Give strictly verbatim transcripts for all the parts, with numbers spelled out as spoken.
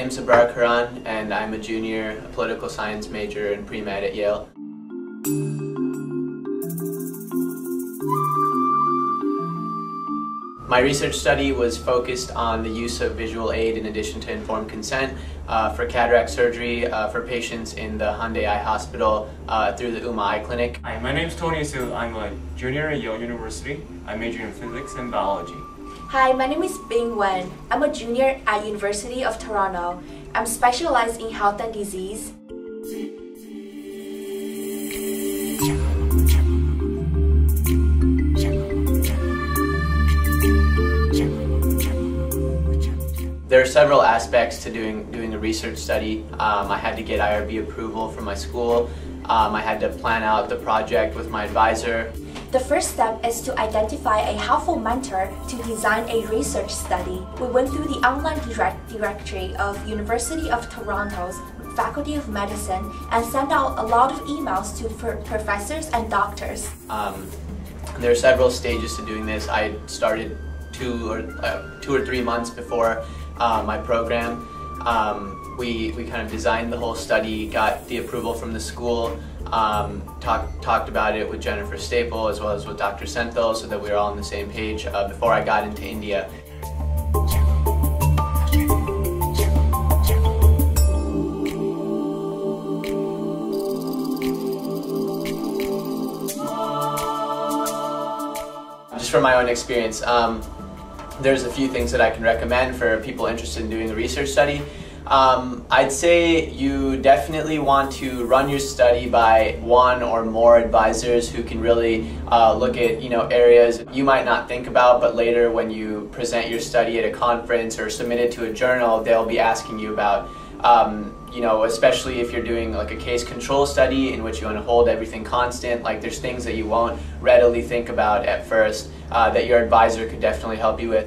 name's Abraar Karan, and I'm a junior political science major in pre-med at Yale. My research study was focused on the use of visual aid in addition to informed consent uh, for cataract surgery uh, for patients in the Hyundai Eye Hospital uh, through the Umai Eye Clinic. Hi, my name's Tony Su. I'm a junior at Yale University. I major in physics and biology. Hi, my name is Bing Wen. I'm a junior at University of Toronto. I'm specialized in health and disease. There are several aspects to doing, doing a research study. Um, I had to get I R B approval from my school. Um, I had to plan out the project with my advisor. The first step is to identify a helpful mentor to design a research study. We went through the online direct directory of University of Toronto's Faculty of Medicine and sent out a lot of emails to professors and doctors. Um, there are several stages to doing this. I started two or, uh, two or three months before Uh, my program. Um, we, we kind of designed the whole study, got the approval from the school, um, talk, talked about it with Jennifer Staple as well as with Doctor Senthil so that we were all on the same page uh, before I got into India. Just from my own experience, um, there's a few things that I can recommend for people interested in doing a research study. Um, I'd say you definitely want to run your study by one or more advisors who can really uh, look at you know areas you might not think about, but later when you present your study at a conference or submit it to a journal, they'll be asking you about. Um, you know, especially if you're doing like a case control study in which you want to hold everything constant, like there's things that you won't readily think about at first uh, that your advisor could definitely help you with.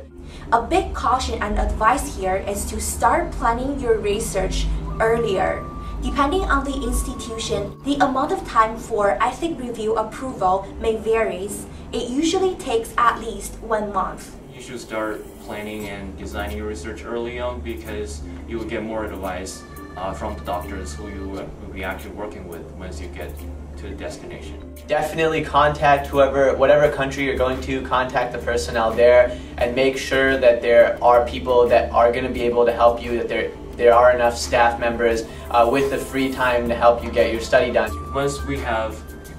A big caution and advice here is to start planning your research earlier. Depending on the institution, the amount of time for ethic review approval may vary. It usually takes at least one month. You should start planning and designing your research early on because you will get more advice uh, from the doctors who you will be actually working with once you get to the destination. Definitely contact whoever, whatever country you're going to, contact the personnel there and make sure that there are people that are going to be able to help you, that there, there are enough staff members uh, with the free time to help you get your study done. Once we have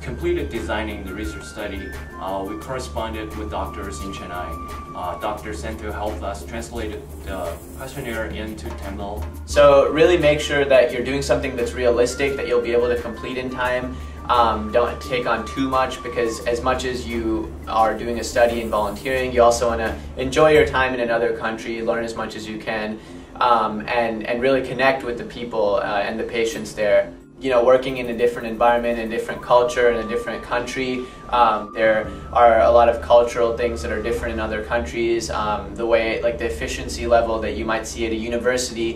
completed designing the research study, uh, we corresponded with doctors in Chennai. Uh, Doctor Senthil helped us translate the questionnaire into Tamil. So really make sure that you're doing something that's realistic, that you'll be able to complete in time. Um, don't take on too much because as much as you are doing a study and volunteering, you also want to enjoy your time in another country, learn as much as you can, um, and, and really connect with the people uh, and the patients there. You know, working in a different environment, in a different culture, in a different country. Um, there are a lot of cultural things that are different in other countries. Um, the way, like the efficiency level that you might see at a university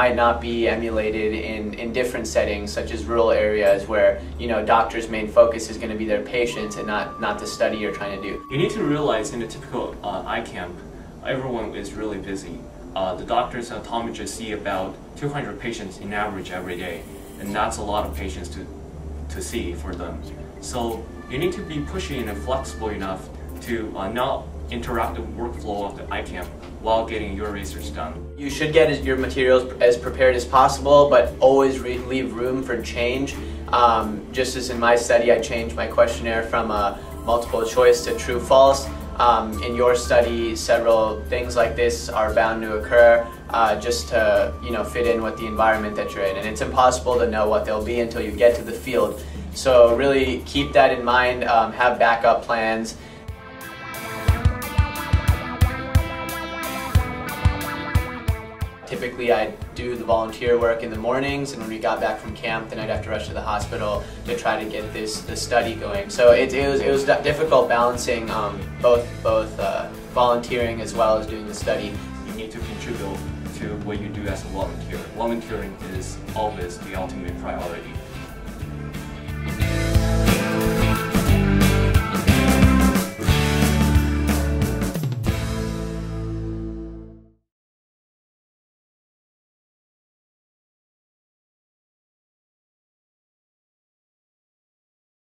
might not be emulated in, in different settings, such as rural areas where, you know, doctors' main focus is going to be their patients and not, not the study you're trying to do. You need to realize in a typical uh, eye camp, everyone is really busy. Uh, the doctors and optometrists see about two hundred patients in average every day. And that's a lot of patients to, to see for them. So you need to be pushy and flexible enough to uh, not interrupt the workflow of the eye camp while getting your research done. You should get your materials as prepared as possible, but always re leave room for change. Um, just as in my study, I changed my questionnaire from uh, multiple choice to true-false. Um, in your study, several things like this are bound to occur uh, just to you know, fit in with the environment that you're in. And it's impossible to know what they'll be until you get to the field. So really keep that in mind, um, have backup plans. Typically, I'd do the volunteer work in the mornings, and when we got back from camp, then I'd have to rush to the hospital to try to get this the study going. So it, it was it was difficult balancing um, both both uh, volunteering as well as doing the study. You need to contribute to what you do as a volunteer. Volunteering is always the ultimate priority.